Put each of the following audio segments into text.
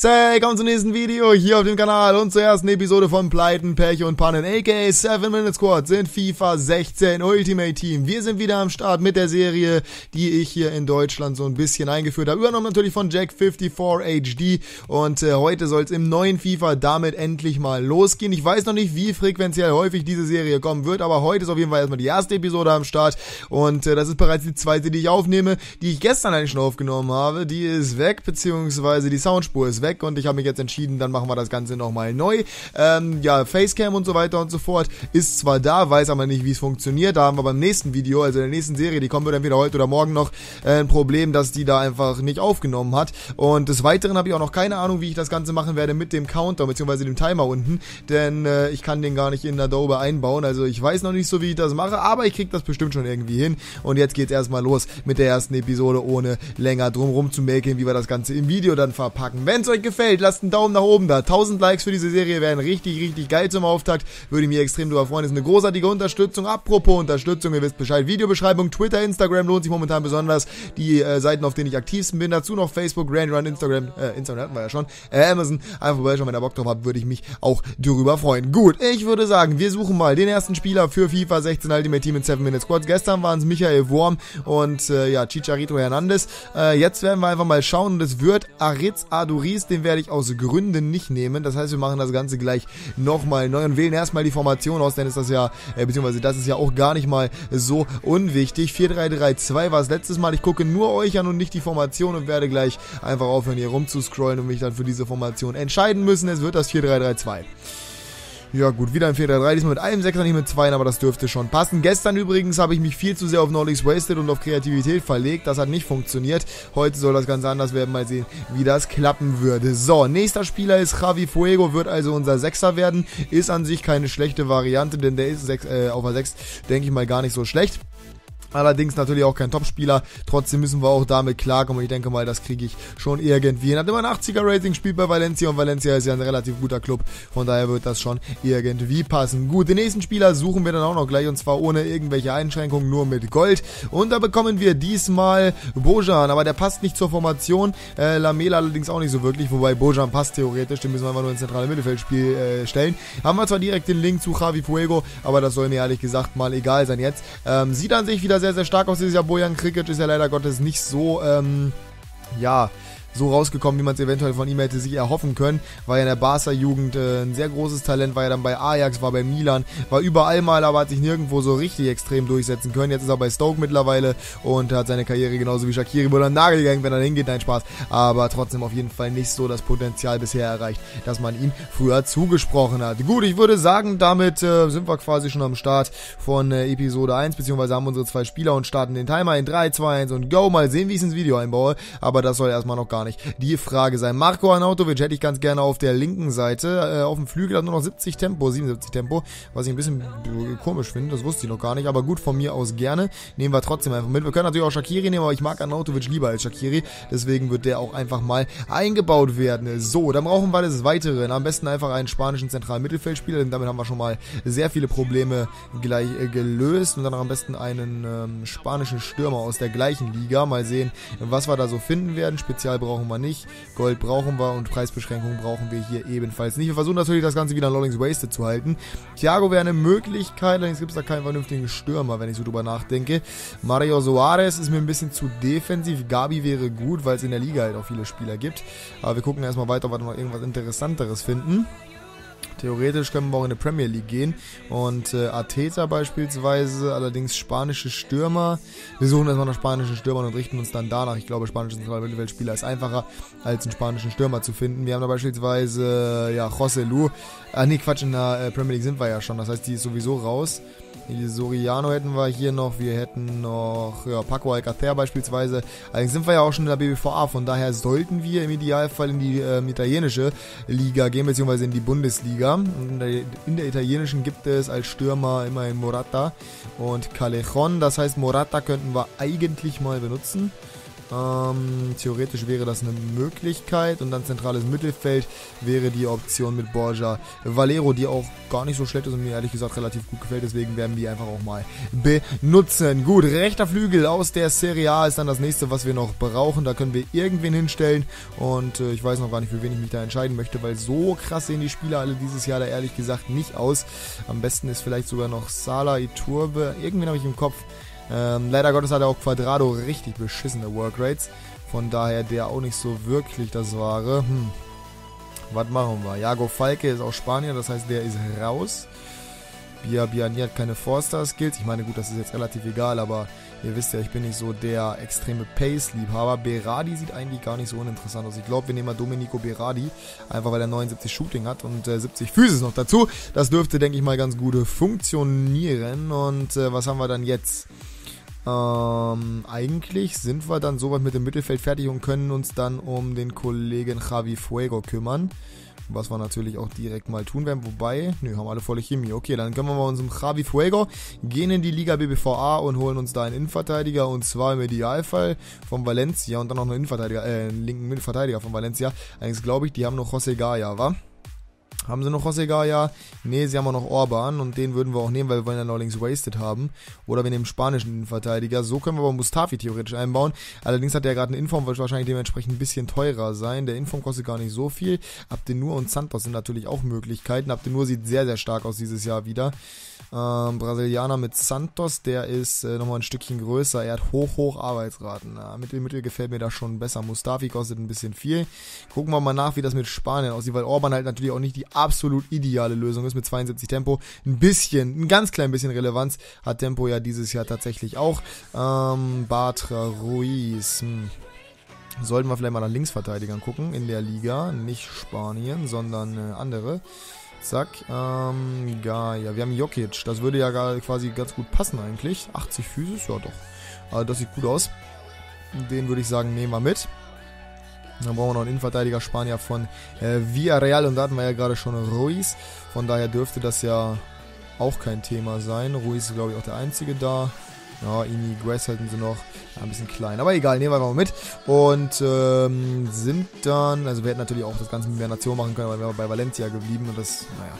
Hey, kommt zum nächsten Video hier auf dem Kanal und zur ersten Episode von Pleiten, Pech und Pannen, aka 7 Minute Squad, sind FIFA 16 Ultimate Team. Wir sind wieder am Start mit der Serie, die ich hier in Deutschland so ein bisschen eingeführt habe. Übernommen natürlich von Jack54HD und heute soll es im neuen FIFA damit endlich mal losgehen. Ich weiß noch nicht, wie frequenziell häufig diese Serie kommen wird, aber heute ist auf jeden Fall erstmal die erste Episode am Start und das ist bereits die zweite, die ich aufnehme, die ich gestern eigentlich schon aufgenommen habe. Die ist weg, beziehungsweise die Soundspur ist weg. Und ich habe mich jetzt entschieden, dann machen wir das Ganze nochmal neu. Ja, Facecam und so weiter und so fort ist zwar da, weiß aber nicht, wie es funktioniert. Da haben wir beim nächsten Video, also der nächsten Serie, die kommen wir dann wieder heute oder morgen noch, ein Problem, dass die da einfach nicht aufgenommen hat. Und des Weiteren habe ich auch noch keine Ahnung, wie ich das Ganze machen werde mit dem Countdown, beziehungsweise dem Timer unten, denn ich kann den gar nicht in Adobe einbauen. Also ich weiß noch nicht so, wie ich das mache, aber ich kriege das bestimmt schon irgendwie hin. Und jetzt geht's erstmal los mit der ersten Episode, ohne länger drumrum zu mäkeln, wie wir das Ganze im Video dann verpacken. Wenn es euch gefällt, lasst einen Daumen nach oben da. 1000 Likes für diese Serie wären richtig, richtig geil zum Auftakt. Würde mich extrem darüber freuen. Ist eine großartige Unterstützung. Apropos Unterstützung, ihr wisst Bescheid. Videobeschreibung, Twitter, Instagram lohnt sich momentan besonders. Die Seiten, auf denen ich aktivsten bin. Dazu noch Facebook, Grand Run, Instagram hatten wir ja schon. Amazon. Einfach vorbeischauen, wenn ihr Bock drauf habt, würde ich mich auch darüber freuen. Gut, ich würde sagen, wir suchen mal den ersten Spieler für FIFA 16 Ultimate Team in 7 Minute Squad. Gestern waren es Michael Worm und ja, Chicharito Hernandez. Jetzt werden wir einfach mal schauen und es wird Aritz Aduriz. Den werde ich aus Gründen nicht nehmen. Das heißt, wir machen das Ganze gleich nochmal neu und wählen erstmal die Formation aus, denn ist das ja, beziehungsweise das ist ja auch gar nicht mal so unwichtig. 4-3-3-2 war es letztes Mal. Ich gucke nur euch an und nicht die Formation und werde gleich einfach aufhören, hier rumzuscrollen und mich dann für diese Formation entscheiden müssen. Es wird das 4-3-3-2. Ja gut, wieder ein 4-3-3, diesmal mit einem 6er, nicht mit 2, aber das dürfte schon passen. Gestern übrigens habe ich mich viel zu sehr auf Knowledge Wasted und auf Kreativität verlegt, das hat nicht funktioniert. Heute soll das Ganze anders werden, mal sehen, wie das klappen würde. So, nächster Spieler ist Javi Fuego, wird also unser 6er werden. Ist an sich keine schlechte Variante, denn der ist auf der 6, denke ich mal, gar nicht so schlecht. Allerdings natürlich auch kein Topspieler, trotzdem müssen wir auch damit klarkommen und ich denke mal, das kriege ich schon irgendwie hin. Hat immer ein 80er-Rating, spielt bei Valencia und Valencia ist ja ein relativ guter Club, von daher wird das schon irgendwie passen. Gut, den nächsten Spieler suchen wir dann auch noch gleich und zwar ohne irgendwelche Einschränkungen, nur mit Gold. Und da bekommen wir diesmal Bojan, aber der passt nicht zur Formation, Lamela allerdings auch nicht so wirklich, wobei Bojan passt theoretisch, den müssen wir einfach nur ins zentrale Mittelfeldspiel stellen. Haben wir zwar direkt den Link zu Javi Fuego, aber das soll mir ehrlich gesagt mal egal sein jetzt. Sieht an sich wieder sehr, sehr stark aus dieses Jahr. Bojan Krkić ist ja leider Gottes nicht so, ja, so rausgekommen, wie man es eventuell von ihm hätte sich erhoffen können. War ja in der Barca-Jugend ein sehr großes Talent, war ja dann bei Ajax, war bei Milan, war überall mal, aber hat sich nirgendwo so richtig extrem durchsetzen können. Jetzt ist er bei Stoke mittlerweile und hat seine Karriere genauso wie Shaqiri wohl an den Nagel gegangen, wenn er hingeht, nein, Spaß. Aber trotzdem auf jeden Fall nicht so das Potenzial bisher erreicht, dass man ihm früher zugesprochen hat. Gut, ich würde sagen, damit sind wir quasi schon am Start von Episode 1, beziehungsweise haben unsere zwei Spieler und starten den Timer in 3, 2, 1 und go. Mal sehen, wie ich es ins Video einbaue, aber das soll erstmal noch gar nicht die Frage sein. Marco Arnautovic hätte ich ganz gerne auf der linken Seite. Auf dem Flügel hat nur noch 77 Tempo, was ich ein bisschen komisch finde, das wusste ich noch gar nicht, aber gut, von mir aus gerne. Nehmen wir trotzdem einfach mit. Wir können natürlich auch Shaqiri nehmen, aber ich mag Arnautovic lieber als Shaqiri, deswegen wird der auch einfach mal eingebaut werden. So, dann brauchen wir des Weiteren am besten einfach einen spanischen zentralen Mittelfeldspieler, denn damit haben wir schon mal sehr viele Probleme gleich gelöst und dann am besten einen spanischen Stürmer aus der gleichen Liga. Mal sehen, was wir da so finden werden. Spezial brauchen wir nicht, Gold brauchen wir und Preisbeschränkungen brauchen wir hier ebenfalls nicht. Wir versuchen natürlich das Ganze wieder Lollings Wasted zu halten. Thiago wäre eine Möglichkeit, allerdings gibt es da keinen vernünftigen Stürmer, wenn ich so drüber nachdenke. Mario Soares ist mir ein bisschen zu defensiv, Gabi wäre gut, weil es in der Liga halt auch viele Spieler gibt. Aber wir gucken erstmal weiter, ob wir noch irgendwas Interessanteres finden. Theoretisch können wir auch in die Premier League gehen und Arteta beispielsweise, allerdings spanische Stürmer. Wir suchen erstmal nach spanischen Stürmern und richten uns dann danach. Ich glaube, spanische Zentralmittelfeldspieler ist einfacher, als einen spanischen Stürmer zu finden. Wir haben da beispielsweise, ja, Jose Lu. Ah, nee, Quatsch, in der Premier League sind wir ja schon, das heißt, die ist sowieso raus. Soriano hätten wir hier noch, wir hätten noch ja, Paco Alcacer beispielsweise. Allerdings sind wir ja auch schon in der BBVA, von daher sollten wir im Idealfall in die italienische Liga gehen, beziehungsweise in die Bundesliga. Und in der italienischen gibt es als Stürmer immerhin Morata und Callejon, das heißt Morata könnten wir eigentlich mal benutzen. Theoretisch wäre das eine Möglichkeit. Und dann zentrales Mittelfeld wäre die Option mit Borja Valero, die auch gar nicht so schlecht ist und mir ehrlich gesagt relativ gut gefällt. Deswegen werden wir die einfach auch mal benutzen. Gut, rechter Flügel aus der Serie A ist dann das nächste, was wir noch brauchen. Da können wir irgendwen hinstellen. Und ich weiß noch gar nicht, für wen ich mich da entscheiden möchte, weil so krass sehen die Spieler alle dieses Jahr da ehrlich gesagt nicht aus. Am besten ist vielleicht sogar noch Salah, Iturbe. Irgendwen habe ich im Kopf. Leider Gottes hat er auch Quadrado richtig beschissene Workrates. Von daher der auch nicht so wirklich das Wahre. Was machen wir? Iago Falque ist auch Spanier, das heißt, der ist raus. Biani hat keine Forster-Skills. Ich meine, gut, das ist jetzt relativ egal, aber ihr wisst ja, ich bin nicht so der extreme Pace-Liebhaber. Berardi sieht eigentlich gar nicht so uninteressant aus. Ich glaube, wir nehmen mal Domenico Berardi, einfach weil er 79 Shooting hat und 70 Physis noch dazu. Das dürfte, denke ich mal, ganz gut funktionieren. Und was haben wir dann jetzt? Eigentlich sind wir dann soweit mit dem Mittelfeld fertig und können uns dann um den Kollegen Javi Fuego kümmern. Was wir natürlich auch direkt mal tun werden. Wobei, nö, haben alle volle Chemie. Okay, dann können wir mal unserem Javi Fuego gehen in die Liga BBVA und holen uns da einen Innenverteidiger. Und zwar im Idealfall von Valencia und dann noch einen Innenverteidiger, einen linken Mittelverteidiger von Valencia. Eigentlich glaube ich, die haben noch Jose Gaya, wa? Haben sie noch Jose Gaya? Ne, sie haben auch noch Orban und den würden wir auch nehmen, weil wir wollen ja noch links wasted haben. Oder wir nehmen spanischen Innenverteidiger. So können wir aber Mustafi theoretisch einbauen. Allerdings hat der gerade eine Inform, wird wahrscheinlich dementsprechend ein bisschen teurer sein. Der Inform kostet gar nicht so viel. Abdenur und Santos sind natürlich auch Möglichkeiten. Abdenur sieht sehr, sehr stark aus dieses Jahr wieder. Brasilianer mit Santos, der ist nochmal ein Stückchen größer. Er hat hoch Arbeitsraten. Mittel gefällt mir da schon besser. Mustafi kostet ein bisschen viel. Gucken wir mal nach, wie das mit Spanien aussieht, weil Orban halt natürlich auch nicht die absolut ideale Lösung ist mit 72 Tempo. Ein bisschen, ein ganz klein bisschen Relevanz hat Tempo ja dieses Jahr tatsächlich auch. Bartra, Ruiz. Sollten wir vielleicht mal nach Linksverteidigern gucken in der Liga. Nicht Spanien, sondern andere. Zack, Gaia. Wir haben Jokic. Das würde ja quasi ganz gut passen eigentlich. 80 Physis, ja doch. Also das sieht gut aus. Den würde ich sagen, nehmen wir mit. Dann brauchen wir noch einen Innenverteidiger Spanier von Villarreal und da hatten wir ja gerade schon Ruiz. Von daher dürfte das ja auch kein Thema sein. Ruiz ist glaube ich auch der einzige da. Ja, Iniguez halten sie noch. Ja, ein bisschen klein, aber egal, nehmen wir einfach mal mit. Und sind dann, also wir hätten natürlich auch das Ganze mit mehr Nation machen können, aber wir wären bei Valencia geblieben und das, naja,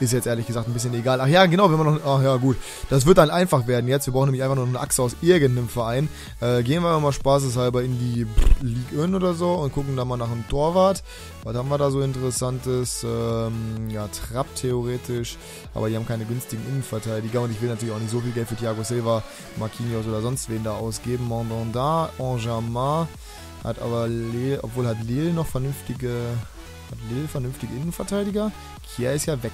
ist jetzt ehrlich gesagt ein bisschen egal. Ach ja, genau, wenn wir noch, ach ja gut, das wird dann einfach werden jetzt. Wir brauchen nämlich einfach noch eine Achse aus irgendeinem Verein. Gehen wir mal spaßeshalber in die Ligue 1 oder so und gucken da mal nach einem Torwart. Was haben wir da so Interessantes? Ja, Trapp theoretisch, aber die haben keine günstigen Innenverteidiger und ich will natürlich auch nicht so viel Geld für Thiago Silva, Marquinhos oder sonst wen da ausgeben. Mandanda, Anjamin hat aber Lille, obwohl hat Lille noch vernünftige Innenverteidiger? Kier ist ja weg.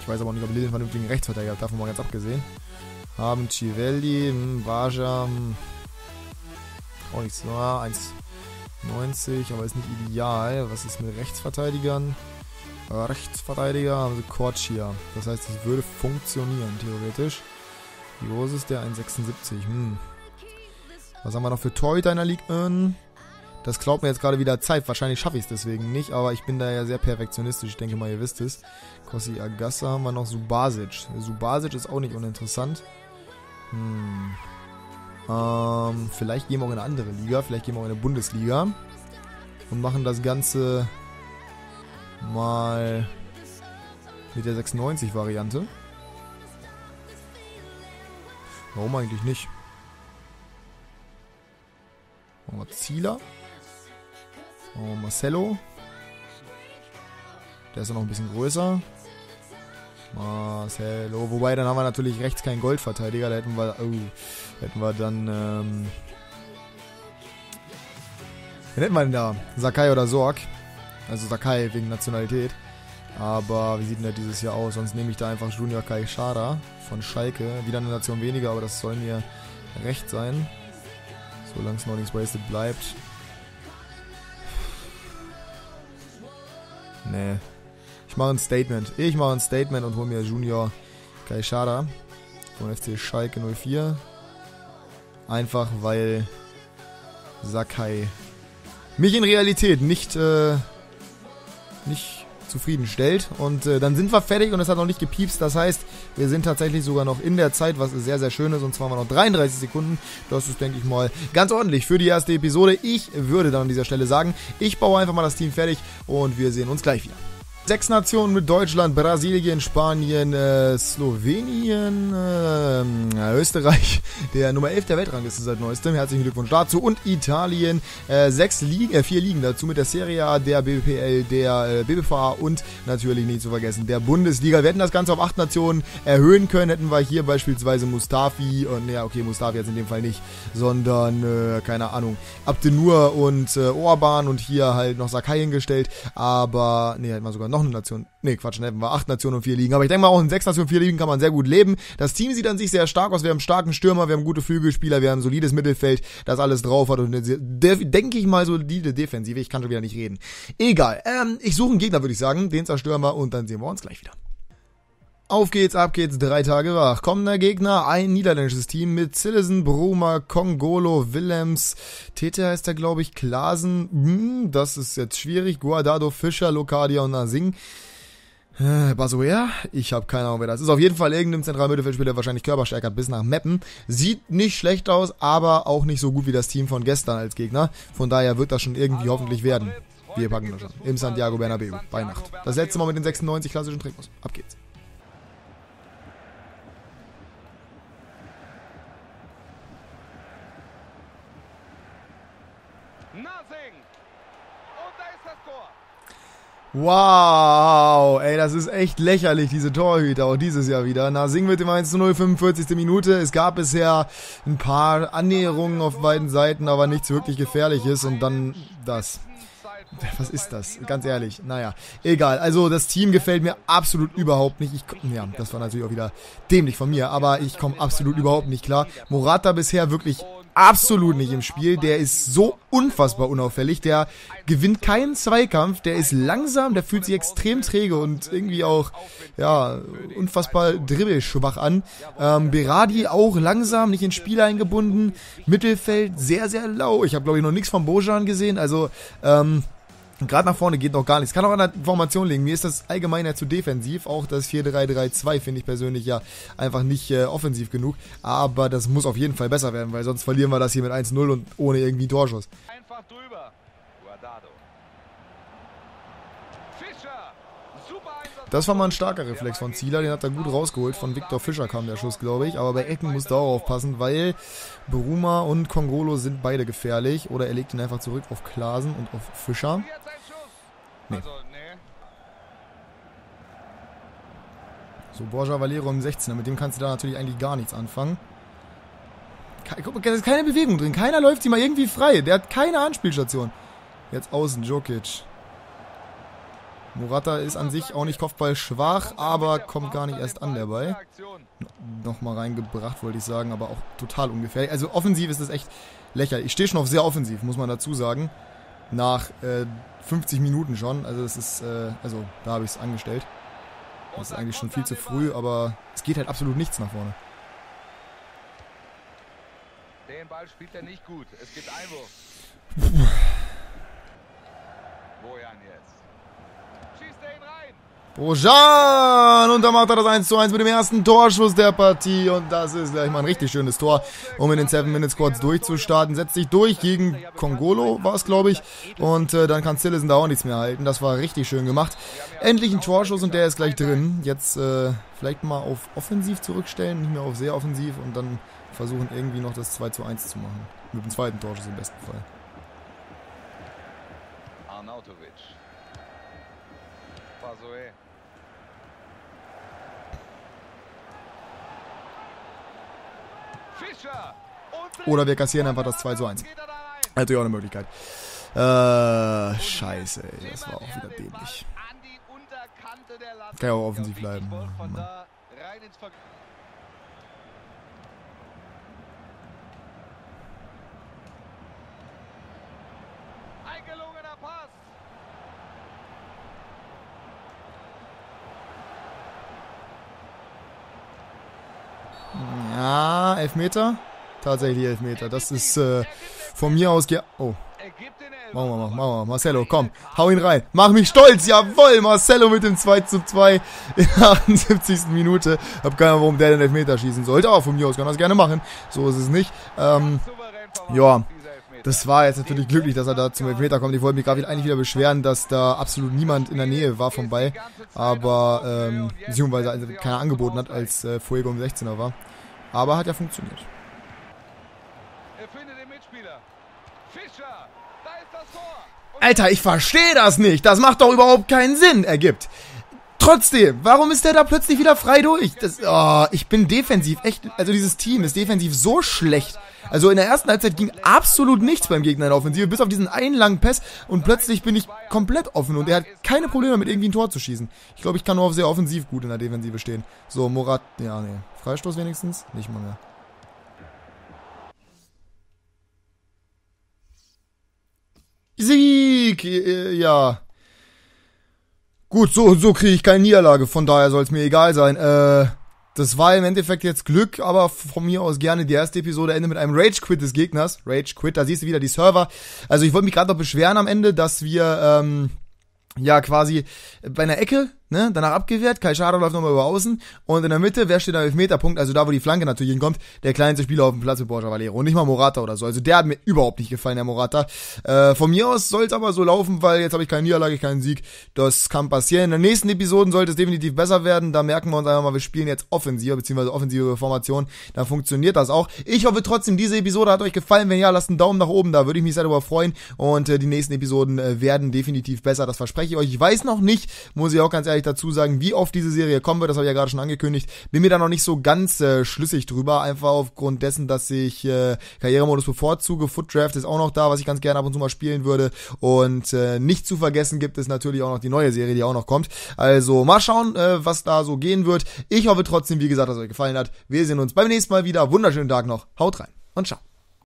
Ich weiß aber auch nicht, ob Lille einen vernünftigen Rechtsverteidiger hat, davon mal ganz abgesehen. Haben Civelli, Baja, auch nichts, 1,90, aber ist nicht ideal. Was ist mit Rechtsverteidigern? Rechtsverteidiger haben sie Corchia. Das heißt, es würde funktionieren, theoretisch. Wie groß ist der? 1,76, Was haben wir noch für Torhüter in der Ligue 1? Das klaut mir jetzt gerade wieder Zeit. Wahrscheinlich schaffe ich es deswegen nicht, aber ich bin da ja sehr perfektionistisch. Ich denke mal, ihr wisst es. Kossi Agassa haben wir noch. Subasic. Subasic ist auch nicht uninteressant. Vielleicht gehen wir auch in eine andere Liga. Vielleicht gehen wir auch in eine Bundesliga. Und machen das Ganze mal mit der 96-Variante. Warum eigentlich nicht? Machen wir Zieler. Oh, Marcelo. Der ist ja noch ein bisschen größer. Marcelo. Wobei, dann haben wir natürlich rechts keinen Goldverteidiger. Da hätten wir, dann... Wen hätten wir denn da? Sakai oder Sorg. Also Sakai wegen Nationalität. Aber wie sieht denn der dieses Jahr aus? Sonst nehme ich da einfach Junior Caiçara von Schalke. Wieder eine Nation weniger, aber das soll mir recht sein. Solange es noch nichts wasted bleibt. Nee. Ich mache ein Statement. Ich mache ein Statement und hole mir Junior Caiçara von FC Schalke 04. Einfach weil Sakai mich in Realität nicht zufriedenstellt. Und dann sind wir fertig und es hat noch nicht gepiepst. Das heißt, wir sind tatsächlich sogar noch in der Zeit, was sehr, sehr schön ist. Und zwar haben wir noch 33 Sekunden. Das ist, denke ich mal, ganz ordentlich für die erste Episode. Ich würde dann an dieser Stelle sagen, ich baue einfach mal das Team fertig und wir sehen uns gleich wieder. 6 Nationen mit Deutschland, Brasilien, Spanien, Slowenien, Österreich, der Nummer 11 der Weltrangliste seit neuestem, herzlichen Glückwunsch dazu, und Italien, 4 Ligen dazu mit der Serie A, der BBPL, der BBVA und natürlich nicht zu vergessen der Bundesliga. Wir hätten das Ganze auf 8 Nationen erhöhen können, hätten wir hier beispielsweise Mustafi und, ja okay, Mustafi jetzt in dem Fall nicht, sondern, keine Ahnung, Abdenur und Orban und hier halt noch Sakai hingestellt, aber, ne, hätten wir sogar noch eine Nation. Ne, Quatsch, hätten wir 8 Nationen und 4 Ligen. Aber ich denke mal, auch in 6 Nationen, 4 Ligen kann man sehr gut leben. Das Team sieht an sich sehr stark aus. Wir haben einen starken Stürmer, wir haben gute Flügelspieler, wir haben ein solides Mittelfeld, das alles drauf hat und denke ich mal, solide Defensive. Ich kann schon wieder nicht reden. Egal. Ich suche einen Gegner, würde ich sagen. Den zerstören wir und dann sehen wir uns gleich wieder. Auf geht's, ab geht's, 3 Tage wach. Kommender Gegner, ein niederländisches Team mit Zillesen, Bruma, Kongolo, Willems, Tete heißt er, glaube ich, Klasen, das ist jetzt schwierig, Guardado, Fischer, Locadia und Nasing. Basuer? Ich habe keine Ahnung, wer das ist. Auf jeden Fall irgendein zentraler Mittelfeldspieler, wahrscheinlich Körperstärker bis nach Meppen. Sieht nicht schlecht aus, aber auch nicht so gut wie das Team von gestern als Gegner. Von daher wird das schon irgendwie hoffentlich werden. Wir packen das schon. Im Santiago Bernabeu, Weihnachten. Das letzte Mal mit den 96 klassischen Trikots. Ab geht's. Wow, ey, das ist echt lächerlich, diese Torhüter, auch dieses Jahr wieder. Nasing mit dem 1:0, 45. Minute. Es gab bisher ein paar Annäherungen auf beiden Seiten, aber nichts wirklich Gefährliches. Und dann das. Was ist das? Ganz ehrlich. Naja, egal. Also das Team gefällt mir absolut überhaupt nicht. Ja, das war natürlich auch wieder dämlich von mir, aber ich komme absolut überhaupt nicht klar. Morata bisher wirklich absolut nicht im Spiel, der ist so unfassbar unauffällig, der gewinnt keinen Zweikampf, der ist langsam, der fühlt sich extrem träge und irgendwie auch, ja, unfassbar dribbelschwach an. Berardi auch langsam, nicht ins Spiel eingebunden, Mittelfeld sehr, sehr lau. Ich habe, glaube ich, noch nichts von Bojan gesehen, also, gerade nach vorne geht noch gar nichts. Kann auch an der Formation liegen. Mir ist das allgemein ja zu defensiv. Auch das 4-3-3-2 finde ich persönlich ja einfach nicht offensiv genug. Aber das muss auf jeden Fall besser werden, weil sonst verlieren wir das hier mit 1-0 und ohne irgendwie Torschuss. Einfach drüber. Guardado. Fischer. Super Einsatz. Das war mal ein starker Reflex von Zieler. Den hat er gut rausgeholt. Von Viktor Fischer kam der Schuss, glaube ich. Aber bei Ecken muss da auch aufpassen, weil Bruma und Kongolo sind beide gefährlich. Oder er legt ihn einfach zurück auf Klasen und auf Fischer. Nee. So, Borja Valero im 16er, mit dem kannst du da natürlich eigentlich gar nichts anfangen. Guck, da ist keine Bewegung drin, keiner läuft sie mal irgendwie frei, der hat keine Anspielstation. Jetzt außen, Jokic. Morata ist an sich auch nicht Kopfball schwach, aber kommt gar nicht erst an der Ball. Nochmal reingebracht, wollte ich sagen, aber auch total ungefährlich. Also offensiv ist das echt lächerlich. Ich stehe schon auf sehr offensiv, muss man dazu sagen. Nach 50 Minuten schon, also das ist, also da habe ich es angestellt. Das ist eigentlich schon viel zu früh, aber es geht halt absolut nichts nach vorne. Den Ball spielt er nicht gut, es gibt Einwurf. Bojan jetzt. Schießt er ihn rein. Bojan! Und da macht er das 1:1 mit dem ersten Torschuss der Partie. Und das ist gleich mal ein richtig schönes Tor, um in den 7 Minute Squads durchzustarten. Setzt sich durch gegen Kongolo, war es, glaube ich. Und dann kann Zillesen da auch nichts mehr halten. Das war richtig schön gemacht. Endlich ein Torschuss und der ist gleich drin. Jetzt vielleicht mal auf offensiv zurückstellen, nicht mehr auf sehr offensiv. Und dann versuchen irgendwie noch das 2:1 zu machen. Mit dem zweiten Torschuss im besten Fall. Arnautovic. Pasoe. Oder wir kassieren einfach das 2:1. Natürlich auch eine Möglichkeit. Scheiße, ey, das war auch wieder dämlich. Kann ja auch offensiv bleiben. Mann. Ja, Elfmeter? Tatsächlich Elfmeter. Das ist von mir aus... Oh. Machen wir mal, Marcelo, komm, hau ihn rein. Mach mich stolz, jawohl, Marcelo mit dem 2:2 in der 78. Minute. Hab keine Ahnung, warum der den Elfmeter schießen sollte, aber von mir aus kann er es gerne machen. So ist es nicht. Ja, das war jetzt natürlich glücklich, dass er da zum Elfmeter kommt. Ich wollte mich gerade eigentlich wieder beschweren, dass da absolut niemand in der Nähe war vom Ball. Aber, beziehungsweise keiner angeboten hat, als Fuego im 16er war. Aber hat ja funktioniert. Alter, ich verstehe das nicht. Das macht doch überhaupt keinen Sinn, ergibt. Trotzdem, warum ist der da plötzlich wieder frei durch? Das, oh, ich bin defensiv echt, also dieses Team ist defensiv so schlecht. Also in der ersten Halbzeit ging absolut nichts beim Gegner in der Offensive, bis auf diesen einen langen Pass. Und plötzlich bin ich komplett offen und er hat keine Probleme damit, irgendwie ein Tor zu schießen. Ich glaube, ich kann nur auf sehr offensiv gut in der Defensive stehen. So, Morata, ja, nee. Freistoß wenigstens? Nicht mal mehr. Sieg! Ja. Gut, so kriege ich keine Niederlage, von daher soll es mir egal sein. Das war im Endeffekt jetzt Glück, aber von mir aus gerne. Die erste Episode endet mit einem Rage-Quit des Gegners. Rage-Quit, da siehst du wieder die Server. Also ich wollte mich gerade noch beschweren am Ende, dass wir, ja, quasi bei einer Ecke, ne, danach abgewehrt. Caiçara läuft nochmal über außen. Und in der Mitte, wer steht am Elfmeterpunkt? Also da, wo die Flanke natürlich hinkommt, der kleinste Spieler auf dem Platz mit Borja Valero. Und nicht mal Morata oder so. Also der hat mir überhaupt nicht gefallen, der Morata. Von mir aus soll es aber so laufen, weil jetzt habe ich keine Niederlage, keinen Sieg. Das kann passieren. In den nächsten Episoden sollte es definitiv besser werden. Da merken wir uns einfach mal, wir spielen jetzt offensiv, beziehungsweise offensive Formation. Dann funktioniert das auch. Ich hoffe trotzdem, diese Episode hat euch gefallen. Wenn ja, lasst einen Daumen nach oben, da würde ich mich sehr darüber freuen. Und die nächsten Episoden werden definitiv besser, das verspreche ich euch. Ich weiß noch nicht, muss ich auch ganz ehrlich dazu sagen, wie oft diese Serie kommen wird, das habe ich ja gerade schon angekündigt, bin mir da noch nicht so ganz schlüssig drüber, einfach aufgrund dessen, dass ich Karrieremodus bevorzuge, Footdraft ist auch noch da, was ich ganz gerne ab und zu mal spielen würde und nicht zu vergessen gibt es natürlich auch noch die neue Serie, die auch noch kommt, also mal schauen, was da so gehen wird, ich hoffe trotzdem, wie gesagt, dass es euch gefallen hat, wir sehen uns beim nächsten Mal wieder, wunderschönen Tag noch, haut rein und ciao.